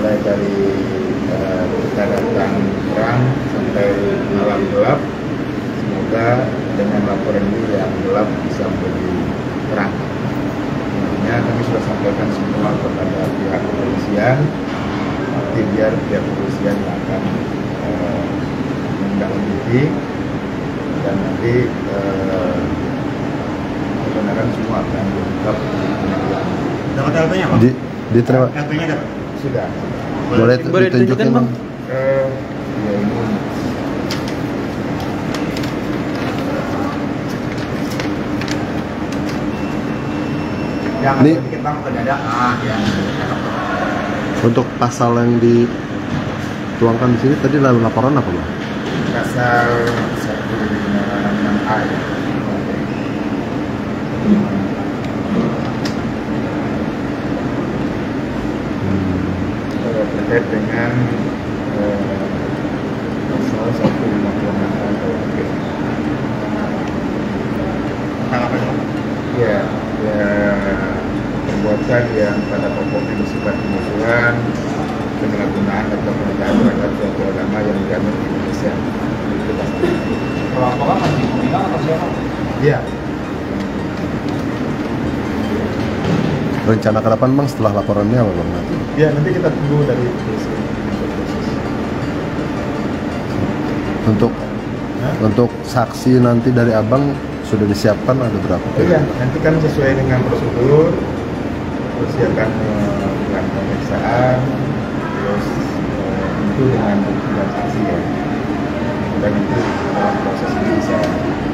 mulai dari daratan terang sampai malam gelap. Semoga dengan laporan ini yang gelap bisa menjadi terang. Intinya kami sudah sampaikan semua kepada pihak kepolisian, nanti biar pihak kepolisian yang akan mendalami dan nanti kebenaran semua akan diungkap. Dapat LP-nya Pak? Diterima. LP-nya dapat? Sudah. Boleh ditunjukkan Bang? Ya ini. Ini Bang ya. Untuk pasal yang dituangkan di sini tadi dalam laporan apa Bang? Pasal 156A. Terkait dengan pasal 156 ya, perbuatan yang pada pokoknya bersifat pemusuhan, penyalahgunaan atau penodaan terhadap suatu agama yang dianut di Indonesia. Kalau apa masih bilang atau siapa? Iya. Rencana ke depan Bang setelah laporannya apa Bang nanti? Ya nanti kita tunggu dari polisi. Untuk saksi nanti dari Abang sudah disiapkan ada berapa? Iya, nanti kan sesuai dengan prosedur persiapkan dengan pemeriksaan terus tentu dengan saksi ya. Dan itu dalam proses ini bisa